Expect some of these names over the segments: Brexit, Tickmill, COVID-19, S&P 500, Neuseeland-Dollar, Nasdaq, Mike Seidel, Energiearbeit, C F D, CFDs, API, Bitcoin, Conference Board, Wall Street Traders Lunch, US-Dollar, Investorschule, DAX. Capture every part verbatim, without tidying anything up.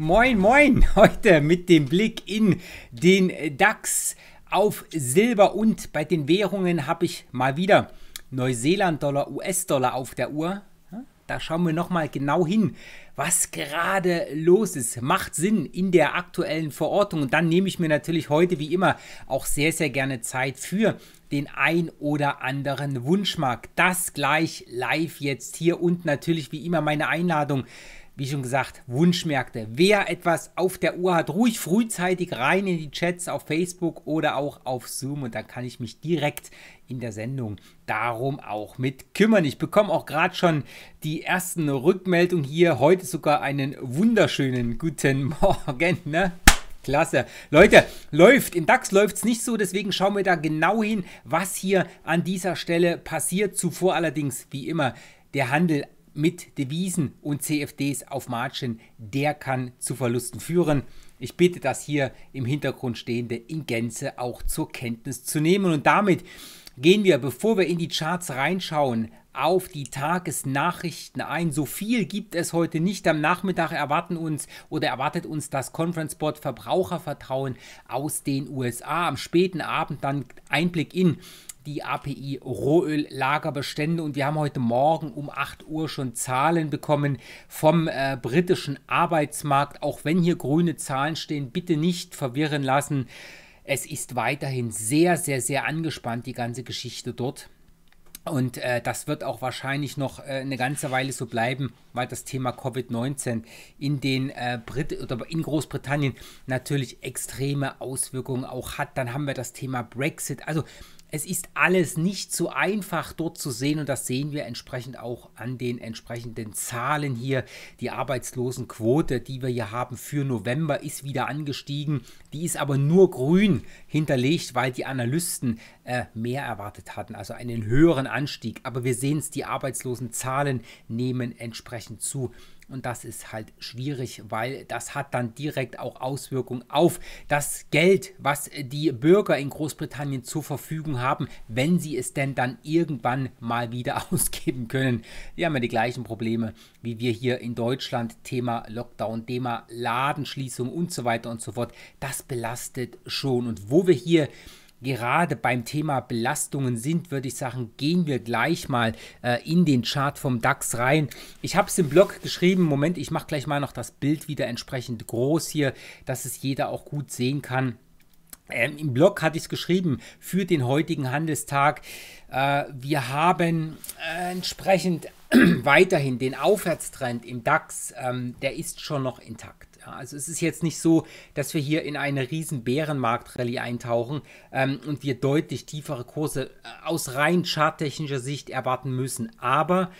Moin, moin, heute mit dem Blick in den DAX auf Silber und bei den Währungen habe ich mal wieder Neuseeland-Dollar, U S-Dollar auf der Uhr. Da schauen wir nochmal genau hin, was gerade los ist. Macht Sinn in der aktuellen Verordnung. Und dann nehme ich mir natürlich heute wie immer auch sehr, sehr gerne Zeit für den ein oder anderen Wunschmarkt. Das gleich live jetzt hier und natürlich wie immer meine Einladung. Wie schon gesagt, Wunschmärkte. Wer etwas auf der Uhr hat, ruhig frühzeitig rein in die Chats auf Facebook oder auch auf Zoom. Und dann kann ich mich direkt in der Sendung darum auch mit kümmern. Ich bekomme auch gerade schon die ersten Rückmeldungen hier. Heute sogar einen wunderschönen guten Morgen, ne? Klasse. Leute, läuft. Im DAX läuft es nicht so, deswegen schauen wir da genau hin, was hier an dieser Stelle passiert. Zuvor allerdings, wie immer, der Handel mit Devisen und C F Ds auf Margin, der kann zu Verlusten führen. Ich bitte, das hier im Hintergrund Stehende in Gänze auch zur Kenntnis zu nehmen. Und damit gehen wir, bevor wir in die Charts reinschauen, auf die Tagesnachrichten ein. So viel gibt es heute nicht. Am Nachmittag erwarten uns oder erwartet uns das Conference Board Verbrauchervertrauen aus den U S A. Am späten Abend dann Einblick in die A P I Rohöl-Lagerbestände und wir haben heute Morgen um acht Uhr schon Zahlen bekommen vom äh, britischen Arbeitsmarkt. Auch wenn hier grüne Zahlen stehen, bitte nicht verwirren lassen. Es ist weiterhin sehr, sehr, sehr angespannt, die ganze Geschichte dort. Und äh, das wird auch wahrscheinlich noch äh, eine ganze Weile so bleiben, weil das Thema Covid neunzehn in den äh, Brit- oder in Großbritannien natürlich extreme Auswirkungen auch hat. Dann haben wir das Thema Brexit. Also es ist alles nicht so einfach dort zu sehen und das sehen wir entsprechend auch an den entsprechenden Zahlen hier. Die Arbeitslosenquote, die wir hier haben für November, ist wieder angestiegen. Die ist aber nur grün hinterlegt, weil die Analysten äh, mehr erwartet hatten, also einen höheren Anstieg. Aber wir sehen es, die Arbeitslosenzahlen nehmen entsprechend zu. Und das ist halt schwierig, weil das hat dann direkt auch Auswirkungen auf das Geld, was die Bürger in Großbritannien zur Verfügung haben, wenn sie es denn dann irgendwann mal wieder ausgeben können. Die haben ja die gleichen Probleme wie wir hier in Deutschland. Thema Lockdown, Thema Ladenschließung und so weiter und so fort. Das belastet schon. Und wo wir hier gerade beim Thema Belastungen sind, würde ich sagen, gehen wir gleich mal äh, in den Chart vom DAX rein. Ich habe es im Blog geschrieben. Moment, ich mache gleich mal noch das Bild wieder entsprechend groß hier, dass es jeder auch gut sehen kann. Ähm, Im Blog hatte ich es geschrieben für den heutigen Handelstag. Äh, wir haben äh, entsprechend weiterhin den Aufwärtstrend im DAX. Ähm, der ist schon noch intakt. Also es ist jetzt nicht so, dass wir hier in eine riesen Bärenmarkt-Rallye eintauchen ähm, und wir deutlich tiefere Kurse aus rein charttechnischer Sicht erwarten müssen. Aber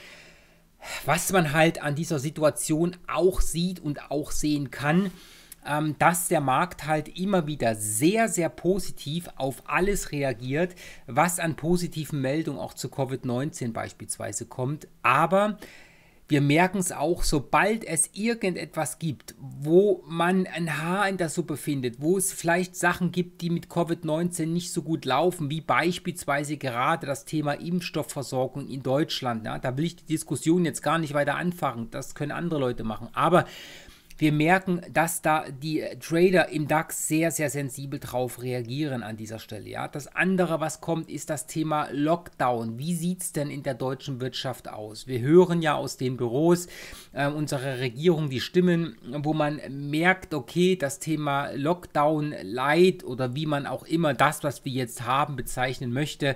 was man halt an dieser Situation auch sieht und auch sehen kann, ähm, dass der Markt halt immer wieder sehr, sehr positiv auf alles reagiert, was an positiven Meldungen auch zu Covid neunzehn beispielsweise kommt. Aber wir merken es auch, sobald es irgendetwas gibt, wo man ein Haar in der Suppe findet, wo es vielleicht Sachen gibt, die mit Covid neunzehn nicht so gut laufen, wie beispielsweise gerade das Thema Impfstoffversorgung in Deutschland. Ja, da will ich die Diskussion jetzt gar nicht weiter anfangen, das können andere Leute machen. Aber wir merken, dass da die Trader im DAX sehr, sehr sensibel drauf reagieren an dieser Stelle. Ja. Das andere, was kommt, ist das Thema Lockdown. Wie sieht es denn in der deutschen Wirtschaft aus? Wir hören ja aus den Büros äh, unserer Regierung die Stimmen, wo man merkt, okay, das Thema Lockdown, Light oder wie man auch immer das, was wir jetzt haben, bezeichnen möchte,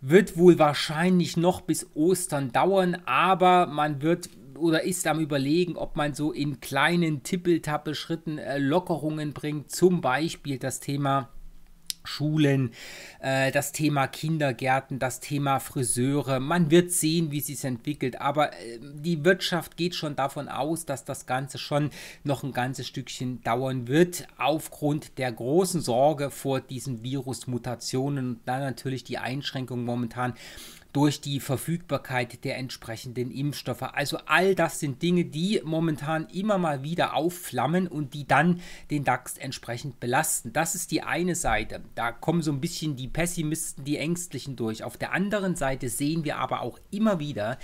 wird wohl wahrscheinlich noch bis Ostern dauern, aber man wird oder ist am Überlegen, ob man so in kleinen Tippeltappe-Schritten äh, Lockerungen bringt, zum Beispiel das Thema Schulen, äh, das Thema Kindergärten, das Thema Friseure. Man wird sehen, wie es sich entwickelt, aber äh, die Wirtschaft geht schon davon aus, dass das Ganze schon noch ein ganzes Stückchen dauern wird, aufgrund der großen Sorge vor diesen Virusmutationen und dann natürlich die Einschränkungen momentan durch die Verfügbarkeit der entsprechenden Impfstoffe. Also all das sind Dinge, die momentan immer mal wieder aufflammen und die dann den DAX entsprechend belasten. Das ist die eine Seite. Da kommen so ein bisschen die Pessimisten, die Ängstlichen durch. Auf der anderen Seite sehen wir aber auch immer wieder,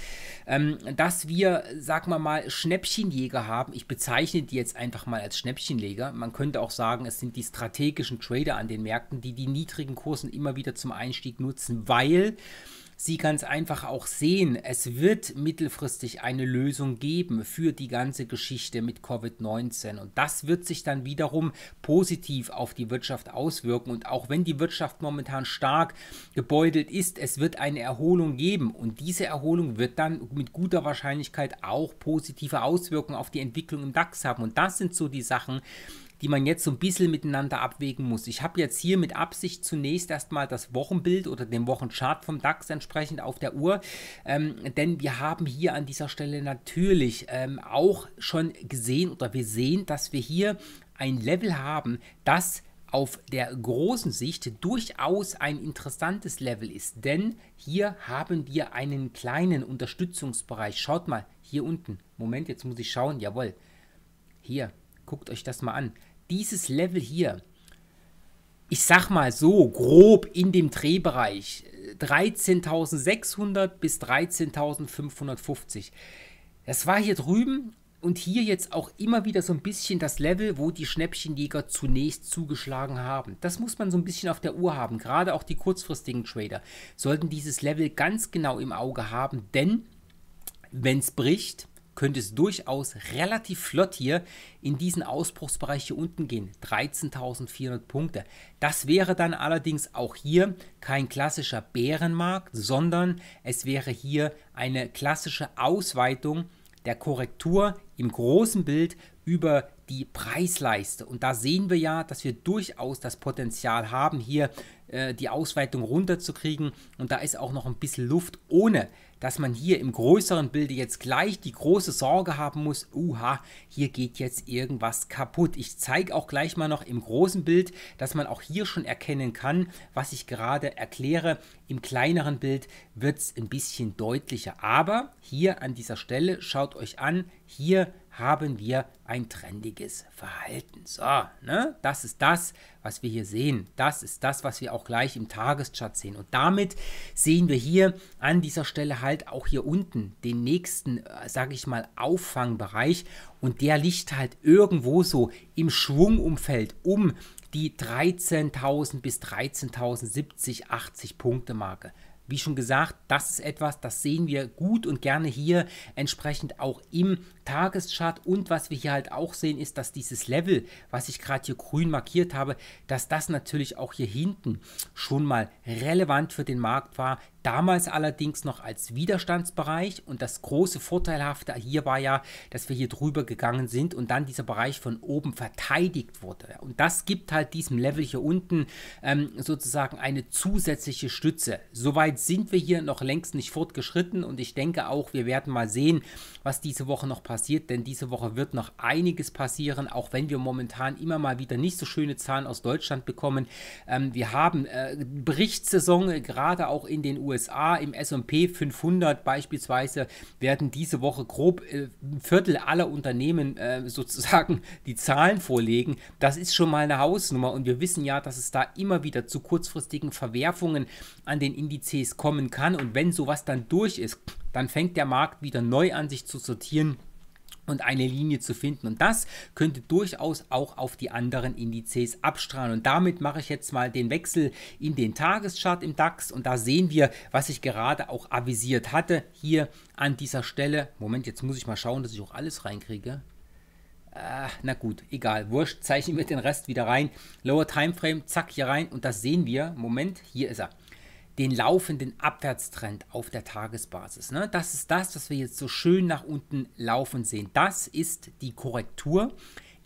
ähm, dass wir, sagen wir mal, Schnäppchenjäger haben. Ich bezeichne die jetzt einfach mal als Schnäppchenjäger. Man könnte auch sagen, es sind die strategischen Trader an den Märkten, die die niedrigen Kursen immer wieder zum Einstieg nutzen, weil Sie ganz einfach auch sehen, es wird mittelfristig eine Lösung geben für die ganze Geschichte mit Covid neunzehn und das wird sich dann wiederum positiv auf die Wirtschaft auswirken und auch wenn die Wirtschaft momentan stark gebeutelt ist, es wird eine Erholung geben und diese Erholung wird dann mit guter Wahrscheinlichkeit auch positive Auswirkungen auf die Entwicklung im DAX haben und das sind so die Sachen, die man jetzt so ein bisschen miteinander abwägen muss. Ich habe jetzt hier mit Absicht zunächst erstmal das Wochenbild oder den Wochenchart vom DAX entsprechend auf der Uhr, ähm, denn wir haben hier an dieser Stelle natürlich ähm, auch schon gesehen oder wir sehen, dass wir hier ein Level haben, das auf der großen Sicht durchaus ein interessantes Level ist, denn hier haben wir einen kleinen Unterstützungsbereich. Schaut mal, hier unten, Moment, jetzt muss ich schauen, jawohl, hier, guckt euch das mal an. Dieses Level hier, ich sag mal so grob in dem Drehbereich, dreizehntausendsechshundert bis dreizehntausendfünfhundertfünfzig. Das war hier drüben und hier jetzt auch immer wieder so ein bisschen das Level, wo die Schnäppchenjäger zunächst zugeschlagen haben. Das muss man so ein bisschen auf der Uhr haben, gerade auch die kurzfristigen Trader sollten dieses Level ganz genau im Auge haben, denn wenn es bricht, könnte es durchaus relativ flott hier in diesen Ausbruchsbereich hier unten gehen, dreizehntausendvierhundert Punkte. Das wäre dann allerdings auch hier kein klassischer Bärenmarkt, sondern es wäre hier eine klassische Ausweitung der Korrektur im großen Bild über die Preisleiste. Und da sehen wir ja, dass wir durchaus das Potenzial haben, hier äh, die Ausweitung runterzukriegen. Und da ist auch noch ein bisschen Luft, ohne dass man hier im größeren Bilde jetzt gleich die große Sorge haben muss, uha, hier geht jetzt irgendwas kaputt. Ich zeige auch gleich mal noch im großen Bild, dass man auch hier schon erkennen kann, was ich gerade erkläre. Im kleineren Bild wird es ein bisschen deutlicher. Aber hier an dieser Stelle, schaut euch an, hier haben wir ein trendiges Verhalten. So, ne? Das ist das, was wir hier sehen. Das ist das, was wir auch gleich im Tageschart sehen. Und damit sehen wir hier an dieser Stelle halt auch hier unten den nächsten, sage ich mal, Auffangbereich. Und der liegt halt irgendwo so im Schwungumfeld um die dreizehntausend bis dreizehntausendsiebzig, achtzig Punkte Marke. Wie schon gesagt, das ist etwas, das sehen wir gut und gerne hier entsprechend auch im Tageschart. Und was wir hier halt auch sehen, ist, dass dieses Level, was ich gerade hier grün markiert habe, dass das natürlich auch hier hinten schon mal relevant für den Markt war. Damals allerdings noch als Widerstandsbereich und das große Vorteilhafte hier war ja, dass wir hier drüber gegangen sind und dann dieser Bereich von oben verteidigt wurde. Und das gibt halt diesem Level hier unten ähm, sozusagen eine zusätzliche Stütze. Soweit sind wir hier noch längst nicht fortgeschritten und ich denke auch, wir werden mal sehen, was diese Woche noch passiert, denn diese Woche wird noch einiges passieren, auch wenn wir momentan immer mal wieder nicht so schöne Zahlen aus Deutschland bekommen. Ähm, wir haben äh, Berichtssaison, äh, gerade auch in den U S A. U S A, im S und P fünfhundert beispielsweise werden diese Woche grob äh, ein Viertel aller Unternehmen äh, sozusagen die Zahlen vorlegen. Das ist schon mal eine Hausnummer und wir wissen ja, dass es da immer wieder zu kurzfristigen Verwerfungen an den Indizes kommen kann und wenn sowas dann durch ist, dann fängt der Markt wieder neu an sich zu sortieren und eine Linie zu finden und das könnte durchaus auch auf die anderen Indizes abstrahlen und damit mache ich jetzt mal den Wechsel in den Tageschart im DAX und da sehen wir, was ich gerade auch avisiert hatte, hier an dieser Stelle, Moment, jetzt muss ich mal schauen, dass ich auch alles reinkriege. Ach, na gut, egal, wurscht, zeichnen wir den Rest wieder rein, Lower Timeframe, zack, hier rein und das sehen wir, Moment, hier ist er. Den laufenden Abwärtstrend auf der Tagesbasis. Ne? Das ist das, was wir jetzt so schön nach unten laufen sehen. Das ist die Korrektur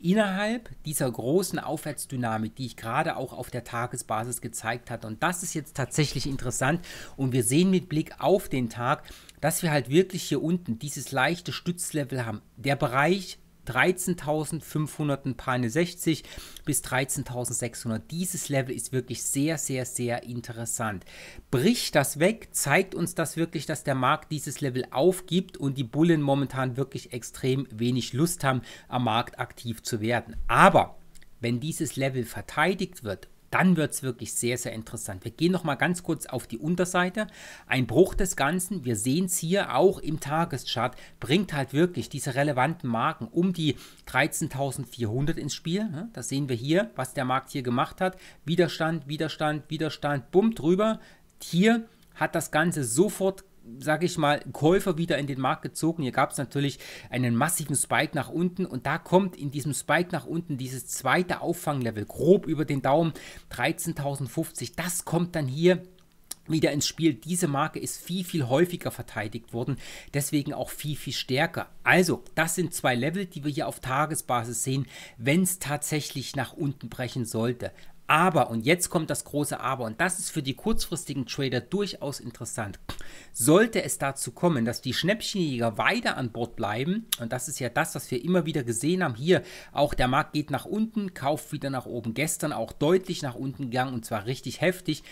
innerhalb dieser großen Aufwärtsdynamik, die ich gerade auch auf der Tagesbasis gezeigt hatte. Und das ist jetzt tatsächlich interessant. Und wir sehen mit Blick auf den Tag, dass wir halt wirklich hier unten dieses leichte Stützlevel haben. Der Bereich dreizehntausendfünfhundertsechzig bis dreizehntausendsechshundert. Dieses Level ist wirklich sehr, sehr, sehr interessant. Bricht das weg, zeigt uns das wirklich, dass der Markt dieses Level aufgibt und die Bullen momentan wirklich extrem wenig Lust haben, am Markt aktiv zu werden. Aber wenn dieses Level verteidigt wird, dann wird es wirklich sehr, sehr interessant. Wir gehen noch mal ganz kurz auf die Unterseite. Ein Bruch des Ganzen, wir sehen es hier auch im Tageschart, bringt halt wirklich diese relevanten Marken um die dreizehntausendvierhundert ins Spiel. Das sehen wir hier, was der Markt hier gemacht hat. Widerstand, Widerstand, Widerstand, bumm, drüber. Hier hat das Ganze sofort, sage ich mal, Käufer wieder in den Markt gezogen. Hier gab es natürlich einen massiven Spike nach unten und da kommt in diesem Spike nach unten dieses zweite Auffanglevel, grob über den Daumen, dreizehntausendfünfzig. Das kommt dann hier wieder ins Spiel. Diese Marke ist viel, viel häufiger verteidigt worden, deswegen auch viel, viel stärker. Also, das sind zwei Level, die wir hier auf Tagesbasis sehen, wenn es tatsächlich nach unten brechen sollte. Aber, und jetzt kommt das große Aber, und das ist für die kurzfristigen Trader durchaus interessant. Sollte es dazu kommen, dass die Schnäppchenjäger weiter an Bord bleiben, und das ist ja das, was wir immer wieder gesehen haben, hier auch der Markt geht nach unten, kauft wieder nach oben, gestern auch deutlich nach unten gegangen und zwar richtig heftig,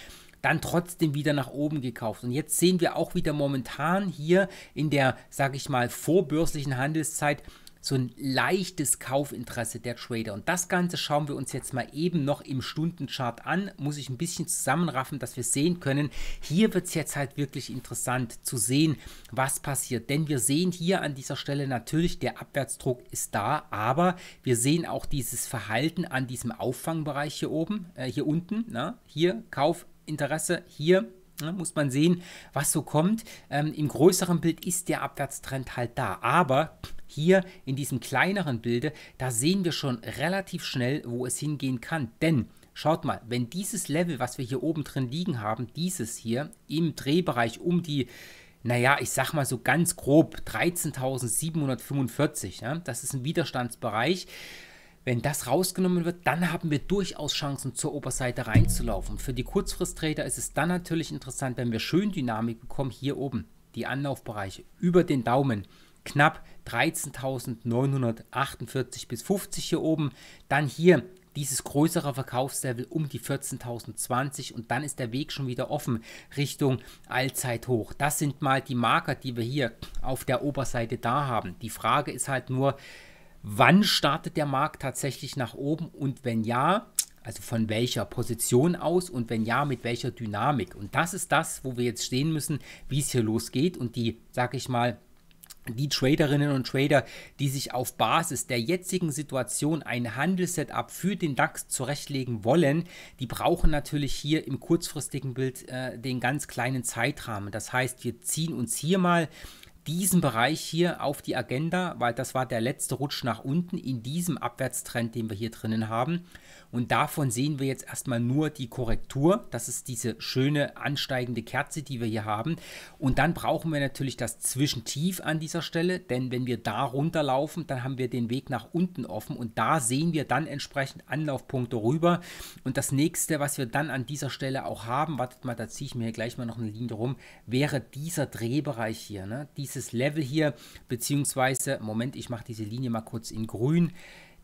dann trotzdem wieder nach oben gekauft. Und jetzt sehen wir auch wieder momentan hier in der, sage ich mal, vorbörslichen Handelszeit, so ein leichtes Kaufinteresse der Trader. Und das Ganze schauen wir uns jetzt mal eben noch im Stundenchart an. Muss ich ein bisschen zusammenraffen, dass wir sehen können. Hier wird es jetzt halt wirklich interessant zu sehen, was passiert. Denn wir sehen hier an dieser Stelle natürlich, der Abwärtsdruck ist da, aber wir sehen auch dieses Verhalten an diesem Auffangbereich hier oben, äh, hier unten, na, hier Kaufinteresse, hier muss man sehen, was so kommt. Ähm, im größeren Bild ist der Abwärtstrend halt da, aber hier in diesem kleineren Bilde, da sehen wir schon relativ schnell, wo es hingehen kann, denn schaut mal, wenn dieses Level, was wir hier oben drin liegen haben, dieses hier im Drehbereich um die, naja, ich sag mal so ganz grob dreizehntausendsiebenhundertfünfundvierzig, ne? Das ist ein Widerstandsbereich. Wenn das rausgenommen wird, dann haben wir durchaus Chancen, zur Oberseite reinzulaufen. Für die Kurzfristtrader ist es dann natürlich interessant, wenn wir schön Dynamik bekommen, hier oben, die Anlaufbereiche über den Daumen, knapp dreizehntausendneunhundertachtundvierzig bis fünfzig hier oben, dann hier dieses größere Verkaufslevel um die vierzehntausendzwanzig und dann ist der Weg schon wieder offen Richtung Allzeithoch. Das sind mal die Marker, die wir hier auf der Oberseite da haben. Die Frage ist halt nur, wann startet der Markt tatsächlich nach oben und wenn ja, also von welcher Position aus und wenn ja, mit welcher Dynamik? Und das ist das, wo wir jetzt stehen müssen, wie es hier losgeht und die, sag ich mal, die Traderinnen und Trader, die sich auf Basis der jetzigen Situation ein Handelssetup für den DAX zurechtlegen wollen, die brauchen natürlich hier im kurzfristigen Bild äh, den ganz kleinen Zeitrahmen. Das heißt, wir ziehen uns hier mal diesen Bereich hier auf die Agenda, weil das war der letzte Rutsch nach unten in diesem Abwärtstrend, den wir hier drinnen haben. Und davon sehen wir jetzt erstmal nur die Korrektur. Das ist diese schöne ansteigende Kerze, die wir hier haben. Und dann brauchen wir natürlich das Zwischentief an dieser Stelle, denn wenn wir da runterlaufen, dann haben wir den Weg nach unten offen und da sehen wir dann entsprechend Anlaufpunkte rüber. Und das nächste, was wir dann an dieser Stelle auch haben, wartet mal, da ziehe ich mir hier gleich mal noch eine Linie rum, wäre dieser Drehbereich hier, ne? Diese Dieses Level hier, beziehungsweise, Moment, ich mache diese Linie mal kurz in grün,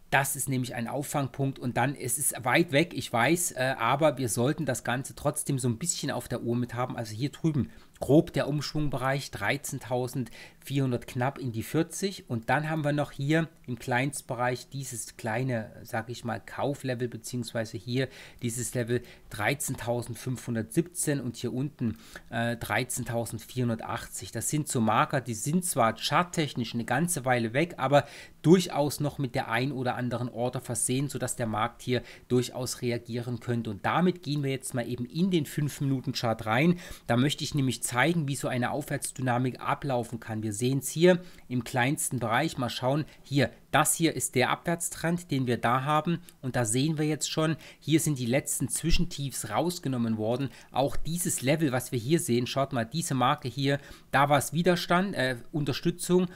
das ist nämlich ein Auffangpunkt und dann, es ist weit weg, ich weiß, äh, aber wir sollten das Ganze trotzdem so ein bisschen auf der Uhr mit haben, also hier drüben, grob der Umschwungbereich, dreizehntausendvierhundert knapp in die vierzig und dann haben wir noch hier im Kleinstbereich dieses kleine, sage ich mal, Kauflevel, beziehungsweise hier dieses Level dreizehntausendfünfhundertsiebzehn und hier unten äh, dreizehntausendvierhundertachtzig. Das sind so Marker, die sind zwar charttechnisch eine ganze Weile weg, aber durchaus noch mit der ein oder anderen Order versehen, sodass der Markt hier durchaus reagieren könnte. Und damit gehen wir jetzt mal eben in den fünf Minuten Chart rein. Da möchte ich nämlich zeigen, wie so eine Aufwärtsdynamik ablaufen kann. Wir sehen es hier im kleinsten Bereich. Mal schauen, hier, das hier ist der Abwärtstrend, den wir da haben und da sehen wir jetzt schon, hier sind die letzten Zwischentiefs rausgenommen worden. Auch dieses Level, was wir hier sehen, schaut mal, diese Marke hier, da war es Widerstand, äh, Unterstützung,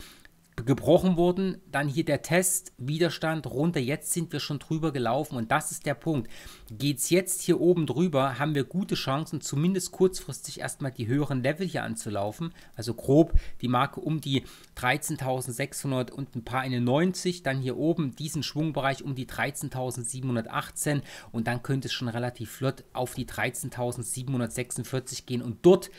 gebrochen wurden. Dann hier der Test, Widerstand runter, jetzt sind wir schon drüber gelaufen und das ist der Punkt. Geht es jetzt hier oben drüber, haben wir gute Chancen, zumindest kurzfristig erstmal die höheren Level hier anzulaufen. Also grob die Marke um die dreizehntausendsechshundert und ein paar einundneunzig, dann hier oben diesen Schwungbereich um die dreizehntausendsiebenhundertachtzehn und dann könnte es schon relativ flott auf die dreizehntausendsiebenhundertsechsundvierzig gehen und dort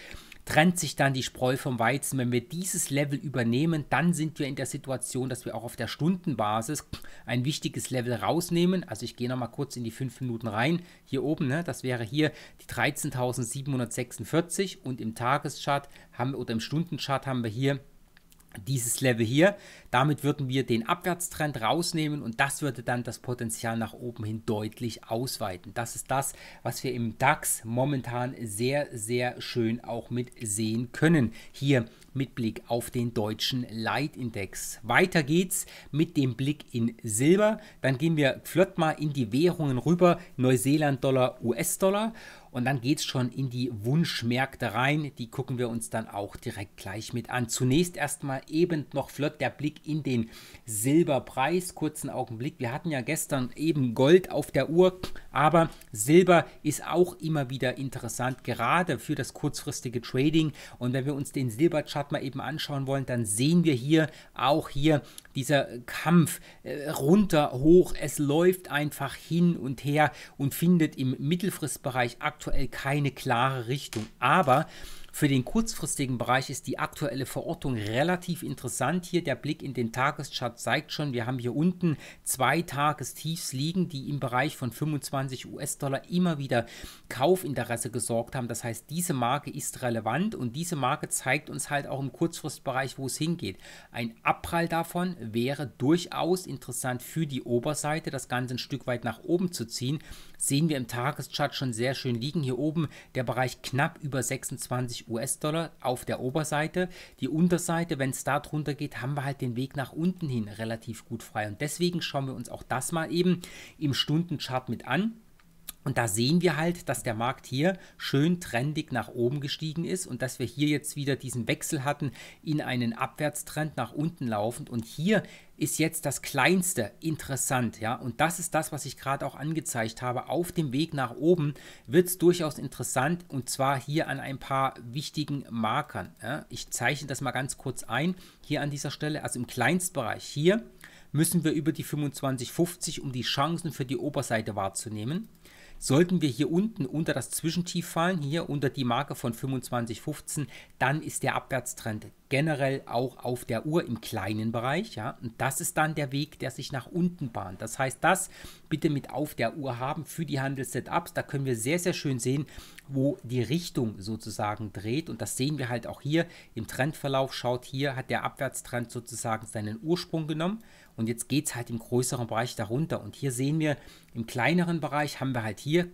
trennt sich dann die Spreu vom Weizen. Wenn wir dieses Level übernehmen, dann sind wir in der Situation, dass wir auch auf der Stundenbasis ein wichtiges Level rausnehmen. Also ich gehe nochmal kurz in die fünf Minuten rein. Hier oben, ne, das wäre hier die dreizehntausendsiebenhundertsechsundvierzig und im Tageschart haben, oder im Stundenchart haben wir hier dieses Level hier. Damit würden wir den Abwärtstrend rausnehmen und das würde dann das Potenzial nach oben hin deutlich ausweiten. Das ist das, was wir im DAX momentan sehr, sehr schön auch mit sehen können. Hier mit Blick auf den deutschen Leitindex. Weiter geht's mit dem Blick in Silber. Dann gehen wir flott mal in die Währungen rüber. Neuseeland-Dollar, U S-Dollar. Und dann geht es schon in die Wunschmärkte rein. Die gucken wir uns dann auch direkt gleich mit an. Zunächst erstmal eben noch flott der Blick in den Silberpreis. Kurzen Augenblick. Wir hatten ja gestern eben Gold auf der Uhr, aber Silber ist auch immer wieder interessant, gerade für das kurzfristige Trading. Und wenn wir uns den Silberchart mal eben anschauen wollen, dann sehen wir hier auch hier dieser Kampf äh, runter, hoch. Es läuft einfach hin und her und findet im Mittelfristbereich aktuell keine klare Richtung, aber für den kurzfristigen Bereich ist die aktuelle Verortung relativ interessant. Hier der Blick in den Tageschart zeigt schon, wir haben hier unten zwei Tagestiefs liegen, die im Bereich von fünfundzwanzig US-Dollar immer wieder Kaufinteresse gesorgt haben. Das heißt, diese Marke ist relevant und diese Marke zeigt uns halt auch im Kurzfristbereich, wo es hingeht. Ein Abprall davon wäre durchaus interessant für die Oberseite, das Ganze ein Stück weit nach oben zu ziehen. Sehen wir im Tageschart schon sehr schön liegen. Hier oben der Bereich knapp über sechsundzwanzig US-Dollar auf der Oberseite. Die Unterseite, wenn es da drunter geht, haben wir halt den Weg nach unten hin relativ gut frei. Und deswegen schauen wir uns auch das mal eben im Stundenchart mit an. Und da sehen wir halt, dass der Markt hier schön trendig nach oben gestiegen ist und dass wir hier jetzt wieder diesen Wechsel hatten in einen Abwärtstrend nach unten laufend. Und hier ist jetzt das Kleinste interessant, ja, und das ist das, was ich gerade auch angezeigt habe. Auf dem Weg nach oben wird es durchaus interessant und zwar hier an ein paar wichtigen Markern. Ja. Ich zeichne das mal ganz kurz ein, hier an dieser Stelle, also im Kleinstbereich hier müssen wir über die fünfundzwanzig fünfzig, um die Chancen für die Oberseite wahrzunehmen. Sollten wir hier unten unter das Zwischentief fallen, hier unter die Marke von fünfundzwanzig fünfzehn, dann ist der Abwärtstrend generell auch auf der Uhr im kleinen Bereich. Ja? Und das ist dann der Weg, der sich nach unten bahnt. Das heißt, das bitte mit auf der Uhr haben für die Handelssetups. Da können wir sehr, sehr schön sehen, wo die Richtung sozusagen dreht. Und das sehen wir halt auch hier im Trendverlauf. Schaut, hier hat der Abwärtstrend sozusagen seinen Ursprung genommen. Und jetzt geht es halt im größeren Bereich darunter. Und hier sehen wir, im kleineren Bereich haben wir halt hier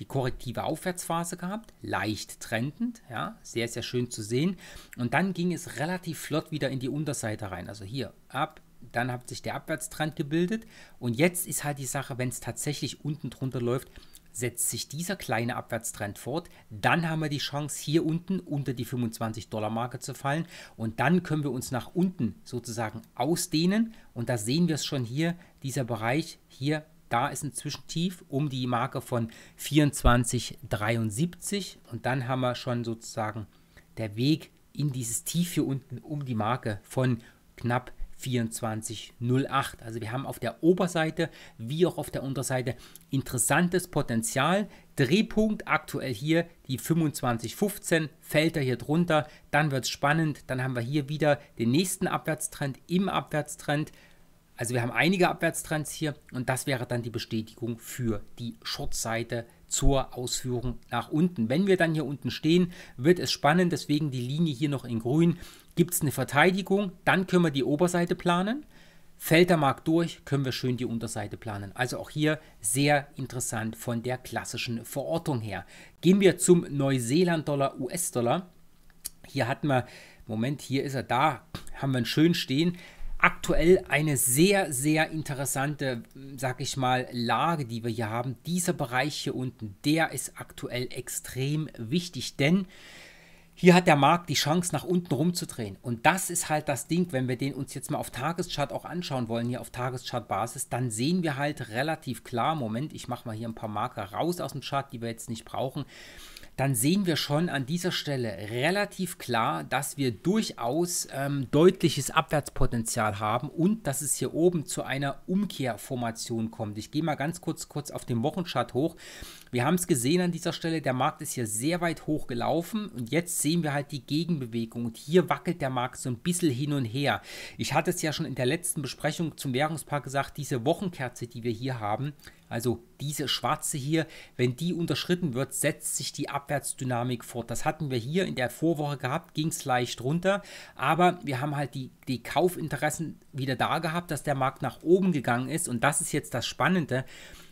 die korrektive Aufwärtsphase gehabt, leicht trendend, ja, sehr, sehr schön zu sehen. Und dann ging es relativ flott wieder in die Unterseite rein, also hier ab, dann hat sich der Abwärtstrend gebildet. Und jetzt ist halt die Sache, wenn es tatsächlich unten drunter läuft, setzt sich dieser kleine Abwärtstrend fort, dann haben wir die Chance, hier unten unter die fünfundzwanzig-Dollar-Marke zu fallen und dann können wir uns nach unten sozusagen ausdehnen und da sehen wir es schon hier, dieser Bereich hier, da ist ein Zwischentief um die Marke von vierundzwanzig dreiundsiebzig und dann haben wir schon sozusagen der Weg in dieses Tief hier unten um die Marke von knapp vierundzwanzig null acht. Also wir haben auf der Oberseite wie auch auf der Unterseite interessantes Potenzial. Drehpunkt aktuell hier die fünfundzwanzig fünfzehn, fällt er hier drunter, dann wird es spannend, dann haben wir hier wieder den nächsten Abwärtstrend im Abwärtstrend. Also wir haben einige Abwärtstrends hier und das wäre dann die Bestätigung für die Shortseite zur Ausführung nach unten. Wenn wir dann hier unten stehen, wird es spannend, deswegen die Linie hier noch in grün. Gibt es eine Verteidigung, dann können wir die Oberseite planen. Fällt der Markt durch, können wir schön die Unterseite planen. Also auch hier sehr interessant von der klassischen Verortung her. Gehen wir zum Neuseeland-Dollar, U S-Dollar. Hier hatten wir, Moment, hier ist er, da haben wir einen schönen Stehen. Aktuell eine sehr, sehr interessante, sag ich mal, Lage, die wir hier haben. Dieser Bereich hier unten, der ist aktuell extrem wichtig, denn Hier hat der Markt die Chance, nach unten rumzudrehen. Und das ist halt das Ding, wenn wir den uns jetzt mal auf Tageschart auch anschauen wollen, hier auf Tageschart-Basis, dann sehen wir halt relativ klar, Moment, ich mache mal hier ein paar Marker raus aus dem Chart, die wir jetzt nicht brauchen, dann sehen wir schon an dieser Stelle relativ klar, dass wir durchaus ähm, deutliches Abwärtspotenzial haben und dass es hier oben zu einer Umkehrformation kommt. Ich gehe mal ganz kurz, kurz auf den Wochenchart hoch. Wir haben es gesehen an dieser Stelle, der Markt ist hier sehr weit hoch gelaufen und jetzt sehen wir halt die Gegenbewegung und hier wackelt der Markt so ein bisschen hin und her. Ich hatte es ja schon in der letzten Besprechung zum Währungspaar gesagt, diese Wochenkerze, die wir hier haben, also diese schwarze hier, wenn die unterschritten wird, setzt sich die Abwärtsdynamik fort. Das hatten wir hier in der Vorwoche gehabt, ging es leicht runter, aber wir haben halt die, die Kaufinteressen wieder da gehabt, dass der Markt nach oben gegangen ist und das ist jetzt das Spannende.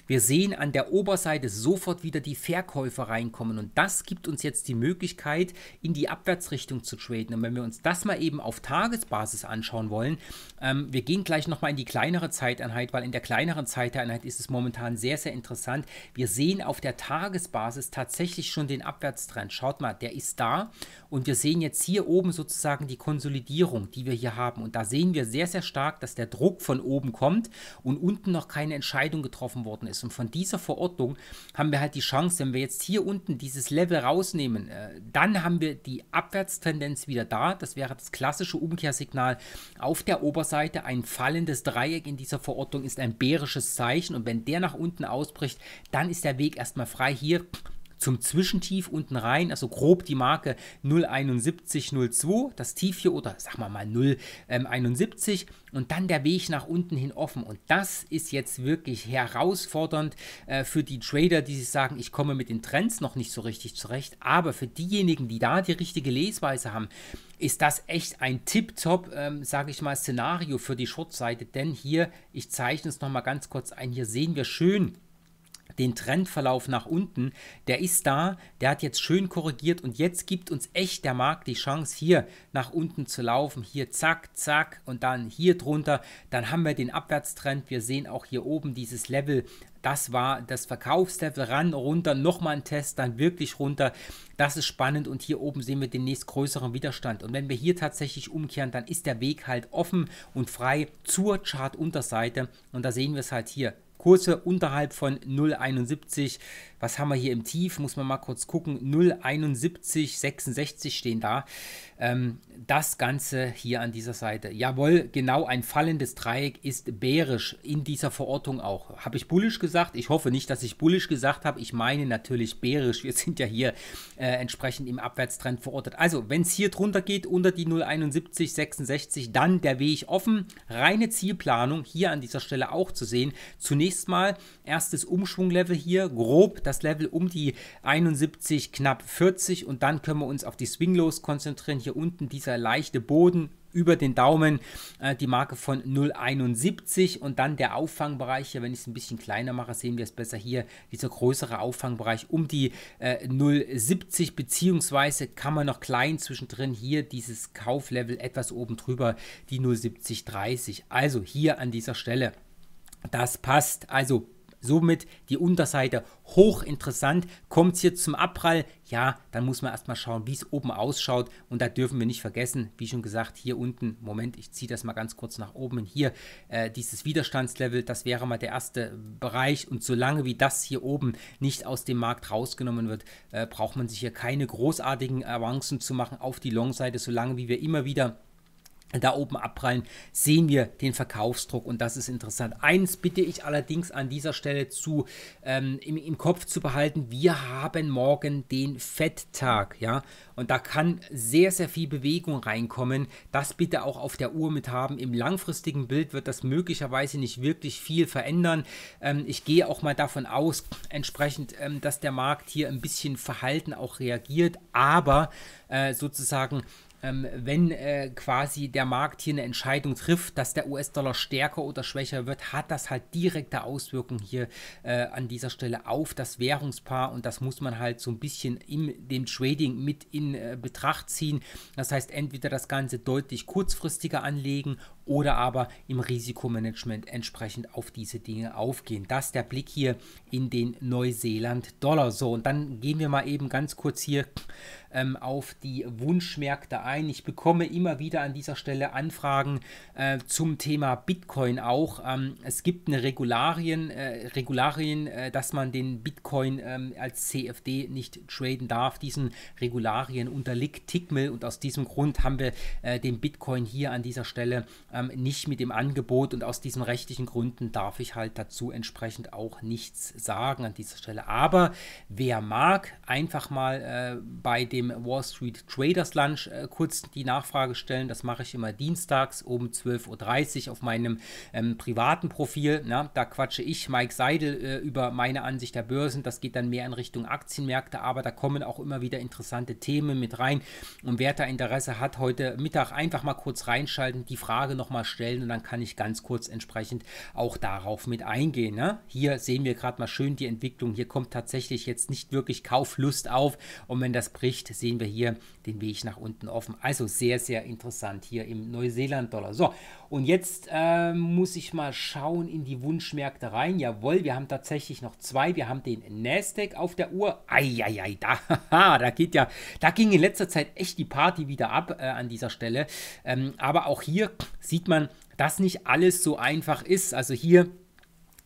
Wir sehen an der Oberseite sofort wieder die Verkäufer reinkommen und das gibt uns jetzt die Möglichkeit, in die Abwärtsrichtung zu traden. Und wenn wir uns das mal eben auf Tagesbasis anschauen wollen, ähm, wir gehen gleich nochmal in die kleinere Zeiteinheit, weil in der kleineren Zeiteinheit ist es momentan sehr, sehr interessant. Wir sehen auf der Tagesbasis tatsächlich schon den Abwärtstrend. Schaut mal, der ist da und wir sehen jetzt hier oben sozusagen die Konsolidierung, die wir hier haben. Und da sehen wir sehr, sehr stark, dass der Druck von oben kommt und unten noch keine Entscheidung getroffen worden ist. Und von dieser Verordnung haben wir halt die Chance, wenn wir jetzt hier unten dieses Level rausnehmen, äh, dann haben wir die Abwärtstendenz wieder da. Das wäre das klassische Umkehrsignal auf der Oberseite. Ein fallendes Dreieck in dieser Verordnung ist ein bärisches Zeichen. Und wenn der nach unten ausbricht, dann ist der Weg erstmal frei hier zum Zwischentief unten rein, also grob die Marke null Komma sieben eins null zwei, das Tief hier oder sagen wir mal null Komma sieben eins und dann der Weg nach unten hin offen und das ist jetzt wirklich herausfordernd äh, für die Trader, die sich sagen, ich komme mit den Trends noch nicht so richtig zurecht, aber für diejenigen, die da die richtige Lesweise haben, ist das echt ein Tip-Top, ähm, sage ich mal, Szenario für die Short-Seite, denn hier, ich zeichne es nochmal ganz kurz ein, hier sehen wir schön den Trendverlauf nach unten, der ist da, der hat jetzt schön korrigiert und jetzt gibt uns echt der Markt die Chance, hier nach unten zu laufen, hier zack, zack und dann hier drunter, dann haben wir den Abwärtstrend, wir sehen auch hier oben dieses Level, das war das Verkaufslevel, ran, runter, nochmal ein Test, dann wirklich runter, das ist spannend und hier oben sehen wir den nächstgrößeren Widerstand und wenn wir hier tatsächlich umkehren, dann ist der Weg halt offen und frei zur Chartunterseite und da sehen wir es halt hier, Kurse unterhalb von null Komma sieben eins, was haben wir hier im Tief, muss man mal kurz gucken, null Komma sieben eins sechs sechs stehen da, ähm, das Ganze hier an dieser Seite, jawohl, genau, ein fallendes Dreieck ist bärisch in dieser Verortung auch, habe ich bullisch gesagt, ich hoffe nicht, dass ich bullisch gesagt habe, ich meine natürlich bärisch, wir sind ja hier äh, entsprechend im Abwärtstrend verortet, also wenn es hier drunter geht, unter die null Komma sieben eins sechs sechs, dann der Weg offen, reine Zielplanung hier an dieser Stelle auch zu sehen, zunächst mal erstes Umschwunglevel hier, grob das Level um die einundsiebzig, knapp vierzig und dann können wir uns auf die Swinglows konzentrieren. Hier unten dieser leichte Boden über den Daumen, äh, die Marke von null Komma sieben eins und dann der Auffangbereich hier, wenn ich es ein bisschen kleiner mache, sehen wir es besser hier, dieser größere Auffangbereich um die äh, null Komma sieben null beziehungsweise kann man noch klein zwischendrin hier dieses Kauflevel etwas oben drüber, die null Komma sieben null drei null, also hier an dieser Stelle. Das passt, also somit die Unterseite hochinteressant, kommt es hier zum Abprall, ja, dann muss man erstmal schauen, wie es oben ausschaut und da dürfen wir nicht vergessen, wie schon gesagt, hier unten, Moment, ich ziehe das mal ganz kurz nach oben, hier äh, dieses Widerstandslevel, das wäre mal der erste Bereich und solange wie das hier oben nicht aus dem Markt rausgenommen wird, äh, braucht man sich hier keine großartigen Avancen zu machen auf die Long-Seite, solange wie wir immer wieder da oben abprallen, sehen wir den Verkaufsdruck und das ist interessant. Eins bitte ich allerdings an dieser Stelle zu, ähm, im, im Kopf zu behalten, wir haben morgen den Fed-Tag, ja, und da kann sehr, sehr viel Bewegung reinkommen. Das bitte auch auf der Uhr mit haben. Im langfristigen Bild wird das möglicherweise nicht wirklich viel verändern. Ähm, ich gehe auch mal davon aus, entsprechend, ähm, dass der Markt hier ein bisschen verhalten auch reagiert, aber äh, sozusagen, Ähm, wenn äh, quasi der Markt hier eine Entscheidung trifft, dass der U S-Dollar stärker oder schwächer wird, hat das halt direkte Auswirkungen hier äh, an dieser Stelle auf das Währungspaar und das muss man halt so ein bisschen in dem Trading mit in äh, Betracht ziehen. Das heißt, entweder das Ganze deutlich kurzfristiger anlegen oder aber im Risikomanagement entsprechend auf diese Dinge aufgehen. Das ist der Blick hier in den Neuseeland-Dollar. So, und dann gehen wir mal eben ganz kurz hier ähm, auf die Wunschmärkte ein. Ich bekomme immer wieder an dieser Stelle Anfragen äh, zum Thema Bitcoin auch. Ähm, es gibt eine Regularien, äh, Regularien äh, dass man den Bitcoin ähm, als C F D nicht traden darf. Diesen Regularien unterliegt Tickmill und aus diesem Grund haben wir äh, den Bitcoin hier an dieser Stelle ähm, nicht mit dem Angebot, und aus diesen rechtlichen Gründen darf ich halt dazu entsprechend auch nichts sagen an dieser Stelle. Aber wer mag, einfach mal äh, bei dem Wall Street Traders Lunch äh, kurz die Nachfrage stellen. Das mache ich immer dienstags um zwölf Uhr dreißig auf meinem ähm, privaten Profil. Na, da quatsche ich, Mike Seidel, äh, über meine Ansicht der Börsen. Das geht dann mehr in Richtung Aktienmärkte, aber da kommen auch immer wieder interessante Themen mit rein. Und wer da Interesse hat, heute Mittag einfach mal kurz reinschalten, die Frage nochmal stellen und dann kann ich ganz kurz entsprechend auch darauf mit eingehen. Ne? Hier sehen wir gerade mal schön die Entwicklung. Hier kommt tatsächlich jetzt nicht wirklich Kauflust auf und wenn das bricht, sehen wir hier den Weg nach unten offen. Also sehr, sehr interessant hier im Neuseeland-Dollar. So, und jetzt äh, muss ich mal schauen in die Wunschmärkte rein. Jawohl, wir haben tatsächlich noch zwei. Wir haben den Nasdaq auf der Uhr. Eieiei, da, da geht ja, da ging in letzter Zeit echt die Party wieder ab äh, an dieser Stelle. Ähm, aber auch hier sieht man, dass nicht alles so einfach ist. Also hier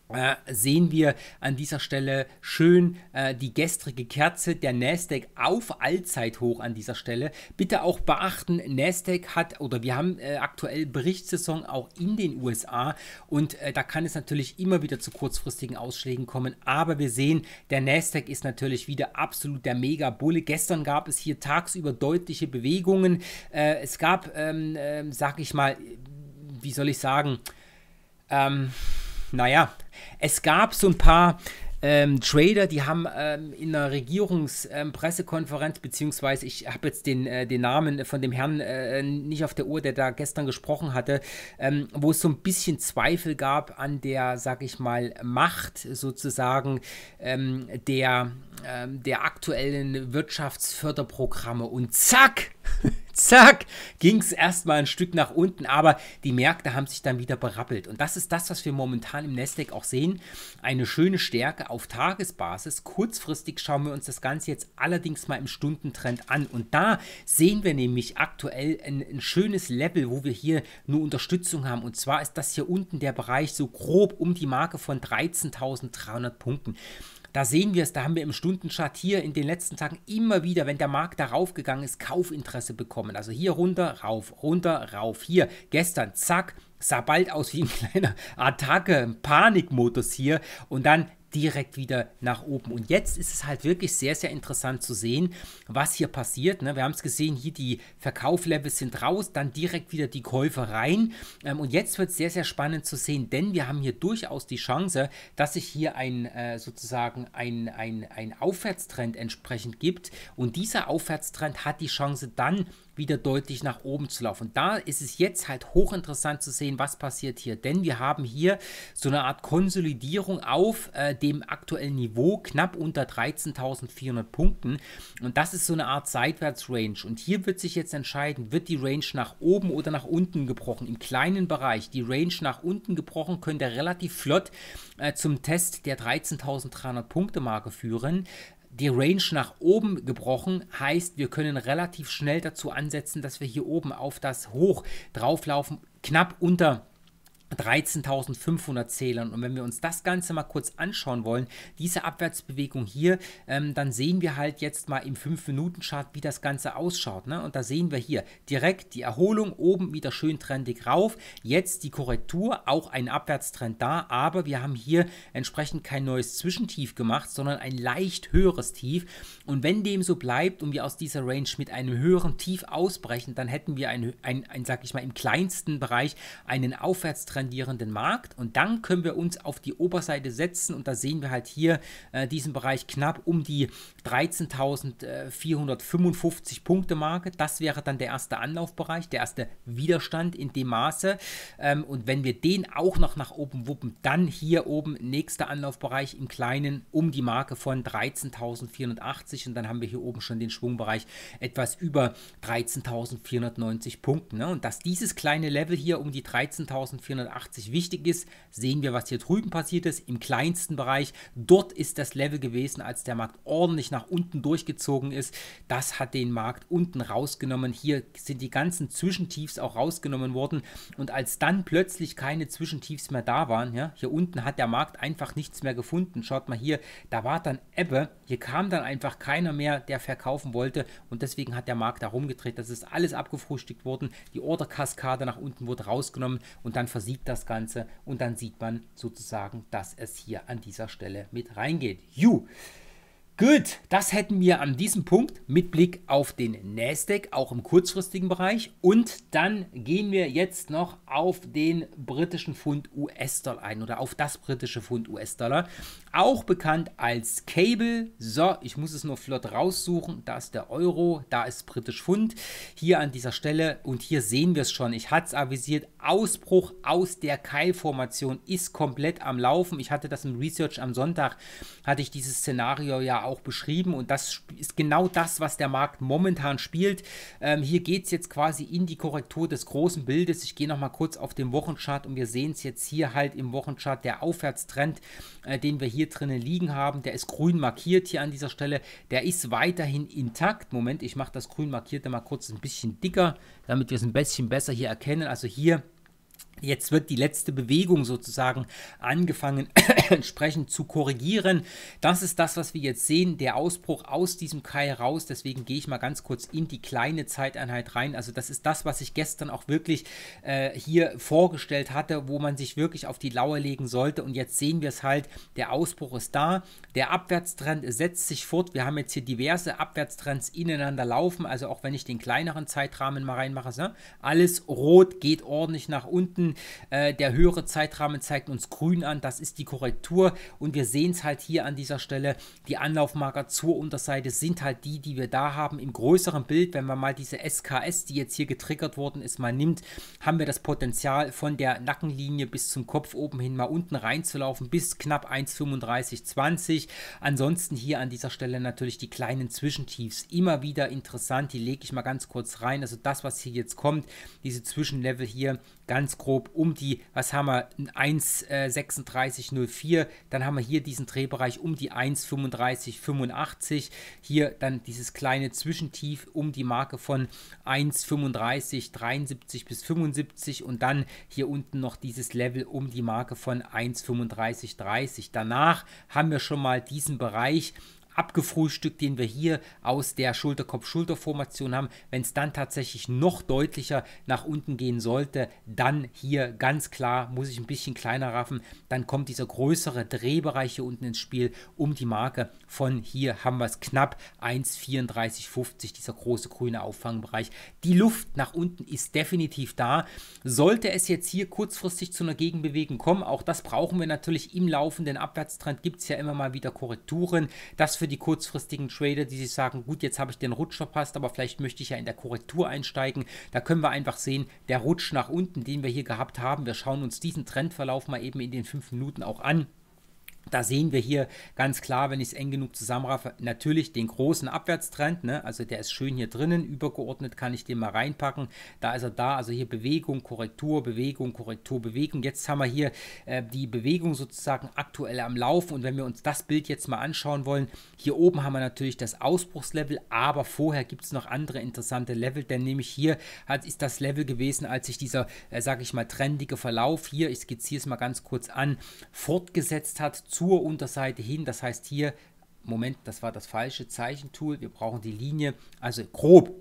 Äh, sehen wir an dieser Stelle schön äh, die gestrige Kerze, der Nasdaq auf Allzeithoch an dieser Stelle. Bitte auch beachten, Nasdaq hat, oder wir haben äh, aktuell Berichtssaison auch in den U S A und äh, da kann es natürlich immer wieder zu kurzfristigen Ausschlägen kommen, aber wir sehen, der Nasdaq ist natürlich wieder absolut der Mega-Bulle. Gestern gab es hier tagsüber deutliche Bewegungen. Äh, es gab, ähm, äh, sag ich mal, wie soll ich sagen, ähm, naja, es gab so ein paar ähm, Trader, die haben ähm, in einer Regierungspressekonferenz, ähm, beziehungsweise ich habe jetzt den, äh, den Namen von dem Herrn äh, nicht auf der Uhr, der da gestern gesprochen hatte, ähm, wo es so ein bisschen Zweifel gab an der, sag ich mal, Macht sozusagen ähm, der, ähm, der aktuellen Wirtschaftsförderprogramme. Und zack! Zack, ging es erstmal ein Stück nach unten, aber die Märkte haben sich dann wieder berappelt. Und das ist das, was wir momentan im Nasdaq auch sehen. Eine schöne Stärke auf Tagesbasis. Kurzfristig schauen wir uns das Ganze jetzt allerdings mal im Stundentrend an. Und da sehen wir nämlich aktuell ein, ein schönes Level, wo wir hier nur Unterstützung haben. Und zwar ist das hier unten der Bereich so grob um die Marke von dreizehntausend dreihundert Punkten. Da sehen wir es, da haben wir im Stundenchart hier in den letzten Tagen immer wieder, wenn der Markt darauf gegangen ist, Kaufinteresse bekommen. Also hier runter, rauf, runter, rauf. Hier gestern, zack, sah bald aus wie ein kleiner Attacke, Panikmodus hier und dann direkt wieder nach oben. Und jetzt ist es halt wirklich sehr, sehr interessant zu sehen, was hier passiert. Ne? Wir haben es gesehen, hier die Verkauflevels sind raus, dann direkt wieder die Käufer rein. Ähm, und jetzt wird es sehr, sehr spannend zu sehen, denn wir haben hier durchaus die Chance, dass sich hier ein äh, sozusagen ein, ein, ein Aufwärtstrend entsprechend gibt. Und dieser Aufwärtstrend hat die Chance dann wieder deutlich nach oben zu laufen. Und da ist es jetzt halt hochinteressant zu sehen, was passiert hier. Denn wir haben hier so eine Art Konsolidierung auf äh, dem aktuellen Niveau, knapp unter dreizehntausendvierhundert Punkten. Und das ist so eine Art Seitwärtsrange. Und hier wird sich jetzt entscheiden, wird die Range nach oben oder nach unten gebrochen. Im kleinen Bereich, die Range nach unten gebrochen, könnte relativ flott äh, zum Test der dreizehntausenddreihundert Punkte Marke führen. Die Range nach oben gebrochen heißt, wir können relativ schnell dazu ansetzen, dass wir hier oben auf das Hoch drauflaufen, knapp unter dreizehntausendfünfhundert Zählern. Und wenn wir uns das Ganze mal kurz anschauen wollen, diese Abwärtsbewegung hier, ähm, dann sehen wir halt jetzt mal im fünf Minuten Chart, wie das Ganze ausschaut. Ne? Und da sehen wir hier direkt die Erholung, oben wieder schön trendig rauf, jetzt die Korrektur, auch ein Abwärtstrend da, aber wir haben hier entsprechend kein neues Zwischentief gemacht, sondern ein leicht höheres Tief. Und wenn dem so bleibt und wir aus dieser Range mit einem höheren Tief ausbrechen, dann hätten wir ein, ein, ein sag ich mal, im kleinsten Bereich einen Aufwärtstrend rendierenden Markt, und dann können wir uns auf die Oberseite setzen und da sehen wir halt hier äh, diesen Bereich knapp um die dreizehntausendvierhundertfünfundfünfzig Punkte Marke. Das wäre dann der erste Anlaufbereich, der erste Widerstand in dem Maße, ähm, und wenn wir den auch noch nach oben wuppen, dann hier oben nächster Anlaufbereich im Kleinen um die Marke von dreizehntausendvierhundertachtzig und dann haben wir hier oben schon den Schwungbereich etwas über dreizehntausendvierhundertneunzig Punkten, ne? Und dass dieses kleine Level hier um die dreizehntausendvierhundertachtzig zweihundertachtzig wichtig ist. Sehen wir, was hier drüben passiert ist, im kleinsten Bereich. Dort ist das Level gewesen, als der Markt ordentlich nach unten durchgezogen ist. Das hat den Markt unten rausgenommen. Hier sind die ganzen Zwischentiefs auch rausgenommen worden. Und als dann plötzlich keine Zwischentiefs mehr da waren, ja, hier unten hat der Markt einfach nichts mehr gefunden. Schaut mal hier, da war dann Ebbe. Hier kam dann einfach keiner mehr, der verkaufen wollte. Und deswegen hat der Markt da rumgedreht. Das ist alles abgefrühstückt worden. Die Orderkaskade nach unten wurde rausgenommen und dann versiegt das Ganze. Und dann sieht man sozusagen, dass es hier an dieser Stelle mit reingeht. Juhu! Gut, das hätten wir an diesem Punkt mit Blick auf den Nasdaq, auch im kurzfristigen Bereich. Und dann gehen wir jetzt noch auf den britischen Pfund U S-Dollar ein oder auf das britische Pfund U S-Dollar, auch bekannt als Cable. So, ich muss es nur flott raussuchen. Da ist der Euro, da ist britisch Pfund. Hier an dieser Stelle und hier sehen wir es schon. Ich hatte es avisiert, Ausbruch aus der Keilformation ist komplett am Laufen. Ich hatte das im Research am Sonntag, hatte ich dieses Szenario ja auch beschrieben und das ist genau das, was der Markt momentan spielt. Ähm, hier geht es jetzt quasi in die Korrektur des großen Bildes. Ich gehe noch mal kurz auf den Wochenchart und wir sehen es jetzt hier halt im Wochenchart, der Aufwärtstrend, äh, den wir hier drinnen liegen haben, der ist grün markiert hier an dieser Stelle, der ist weiterhin intakt. Moment, ich mache das grün markierte mal kurz ein bisschen dicker, damit wir es ein bisschen besser hier erkennen. Also hier jetzt wird die letzte Bewegung sozusagen angefangen entsprechend zu korrigieren. Das ist das, was wir jetzt sehen, der Ausbruch aus diesem Keil raus. Deswegen gehe ich mal ganz kurz in die kleine Zeiteinheit rein. Also das ist das, was ich gestern auch wirklich äh, hier vorgestellt hatte, wo man sich wirklich auf die Lauer legen sollte. Und jetzt sehen wir es halt, der Ausbruch ist da, der Abwärtstrend setzt sich fort. Wir haben jetzt hier diverse Abwärtstrends ineinander laufen. Also auch wenn ich den kleineren Zeitrahmen mal reinmache, ne? Alles rot geht ordentlich nach unten. Der höhere Zeitrahmen zeigt uns grün an, das ist die Korrektur und wir sehen es halt hier an dieser Stelle, die Anlaufmarker zur Unterseite sind halt die, die wir da haben. Im größeren Bild, wenn man mal diese S K S, die jetzt hier getriggert worden ist, mal nimmt, haben wir das Potenzial von der Nackenlinie bis zum Kopf oben hin mal unten reinzulaufen, bis knapp eins Komma fünfunddreißig zwanzig. Ansonsten hier an dieser Stelle natürlich die kleinen Zwischentiefs, immer wieder interessant, die lege ich mal ganz kurz rein. Also das, was hier jetzt kommt, diese Zwischenlevel hier ganz grob um die, was haben wir, eins Komma drei sechs null vier, dann haben wir hier diesen Drehbereich um die eins Komma drei fünf acht fünf, hier dann dieses kleine Zwischentief um die Marke von eins Komma drei fünf sieben drei bis fünfundsiebzig und dann hier unten noch dieses Level um die Marke von eins Komma drei fünf drei null. Danach haben wir schon mal diesen Bereich abgefrühstückt, den wir hier aus der Schulterkopf-Schulter-Formation haben. Wenn es dann tatsächlich noch deutlicher nach unten gehen sollte, dann hier ganz klar, muss ich ein bisschen kleiner raffen, dann kommt dieser größere Drehbereich hier unten ins Spiel um die Marke von, hier haben wir es knapp, eins Komma drei vier fünf null, dieser große grüne Auffangbereich. Die Luft nach unten ist definitiv da. Sollte es jetzt hier kurzfristig zu einer Gegenbewegung kommen, auch das brauchen wir natürlich im laufenden Abwärtstrend, gibt es ja immer mal wieder Korrekturen. Das für für die kurzfristigen Trader, die sich sagen, gut, jetzt habe ich den Rutsch verpasst, aber vielleicht möchte ich ja in der Korrektur einsteigen. Da können wir einfach sehen, der Rutsch nach unten, den wir hier gehabt haben. Wir schauen uns diesen Trendverlauf mal eben in den fünf Minuten auch an. Da sehen wir hier ganz klar, wenn ich es eng genug zusammenraffe, natürlich den großen Abwärtstrend, ne? Also der ist schön hier drinnen, übergeordnet kann ich den mal reinpacken, da ist er da, also hier Bewegung, Korrektur, Bewegung, Korrektur, Bewegung. Jetzt haben wir hier äh, die Bewegung sozusagen aktuell am Laufen und wenn wir uns das Bild jetzt mal anschauen wollen, hier oben haben wir natürlich das Ausbruchslevel, aber vorher gibt es noch andere interessante Level, denn nämlich hier hat, ist das Level gewesen, als sich dieser, äh, sage ich mal, trendige Verlauf hier, ich skizziere es mal ganz kurz an, fortgesetzt hat, zur Unterseite hin, das heißt hier, Moment, das war das falsche Zeichentool, wir brauchen die Linie, also grob,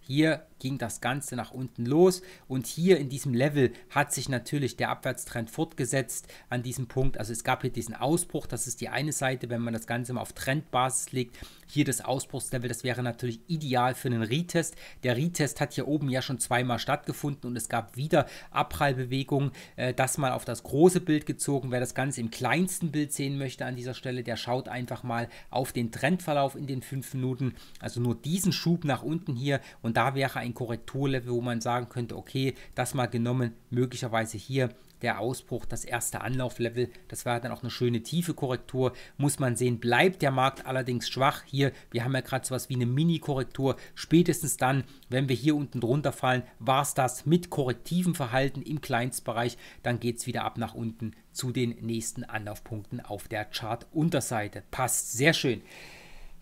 hier ging das Ganze nach unten los und hier in diesem Level hat sich natürlich der Abwärtstrend fortgesetzt an diesem Punkt. Also es gab hier diesen Ausbruch, das ist die eine Seite, wenn man das Ganze mal auf Trendbasis legt. Hier das Ausbruchslevel, das wäre natürlich ideal für einen Retest. Der Retest hat hier oben ja schon zweimal stattgefunden und es gab wieder Abprallbewegungen. Äh, das mal auf das große Bild gezogen. Wer das Ganze im kleinsten Bild sehen möchte an dieser Stelle, der schaut einfach mal auf den Trendverlauf in den fünf Minuten. Also nur diesen Schub nach unten hier und da wäre ein Korrekturlevel, wo man sagen könnte, okay, das mal genommen, möglicherweise hier der Ausbruch, das erste Anlauflevel. Das war dann auch eine schöne tiefe Korrektur. Muss man sehen, bleibt der Markt allerdings schwach hier. Wir haben ja gerade so was wie eine Mini-Korrektur. Spätestens dann, wenn wir hier unten drunter fallen, war es das mit korrektivem Verhalten im Kleinstbereich. Dann geht es wieder ab nach unten zu den nächsten Anlaufpunkten auf der Chart-Unterseite. Passt sehr schön.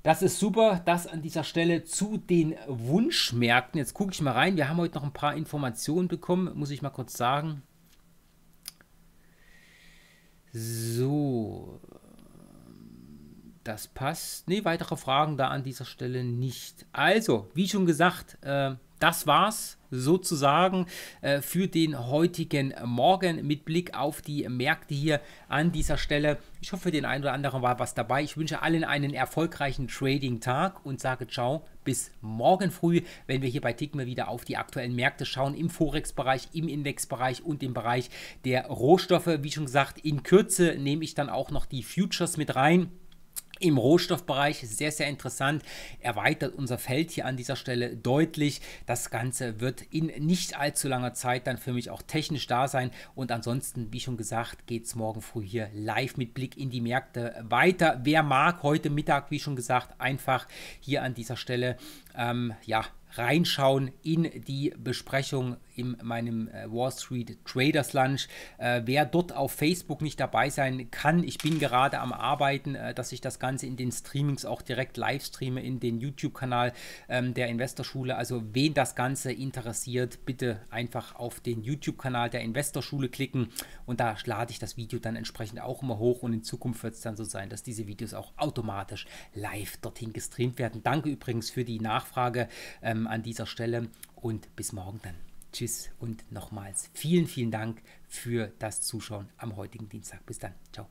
Das ist super, das an dieser Stelle zu den Wunschmärkten. Jetzt gucke ich mal rein, wir haben heute noch ein paar Informationen bekommen, muss ich mal kurz sagen. So, das passt. Ne, weitere Fragen da an dieser Stelle nicht. Also, wie schon gesagt, äh, das war's sozusagen äh, für den heutigen Morgen mit Blick auf die Märkte hier an dieser Stelle. Ich hoffe, für den einen oder anderen war was dabei. Ich wünsche allen einen erfolgreichen Trading-Tag und sage ciao, bis morgen früh, wenn wir hier bei Tickmill wieder auf die aktuellen Märkte schauen, im Forex-Bereich, im Index-Bereich und im Bereich der Rohstoffe. Wie schon gesagt, in Kürze nehme ich dann auch noch die Futures mit rein. Im Rohstoffbereich sehr, sehr interessant, erweitert unser Feld hier an dieser Stelle deutlich. Das Ganze wird in nicht allzu langer Zeit dann für mich auch technisch da sein. Und ansonsten, wie schon gesagt, geht es morgen früh hier live mit Blick in die Märkte weiter. Wer mag, heute Mittag, wie schon gesagt, einfach hier an dieser Stelle, ähm, ja, reinschauen in die Besprechung in meinem Wall Street Traders Lunch. Äh, wer dort auf Facebook nicht dabei sein kann, ich bin gerade am Arbeiten, äh, dass ich das Ganze in den Streamings auch direkt live streame, in den YouTube-Kanal ähm, der Investorschule. Also wen das Ganze interessiert, bitte einfach auf den YouTube-Kanal der Investorschule klicken und da lade ich das Video dann entsprechend auch immer hoch und in Zukunft wird es dann so sein, dass diese Videos auch automatisch live dorthin gestreamt werden. Danke übrigens für die Nachfrage ähm, an dieser Stelle und bis morgen dann. Tschüss und nochmals vielen, vielen Dank für das Zuschauen am heutigen Dienstag. Bis dann. Ciao.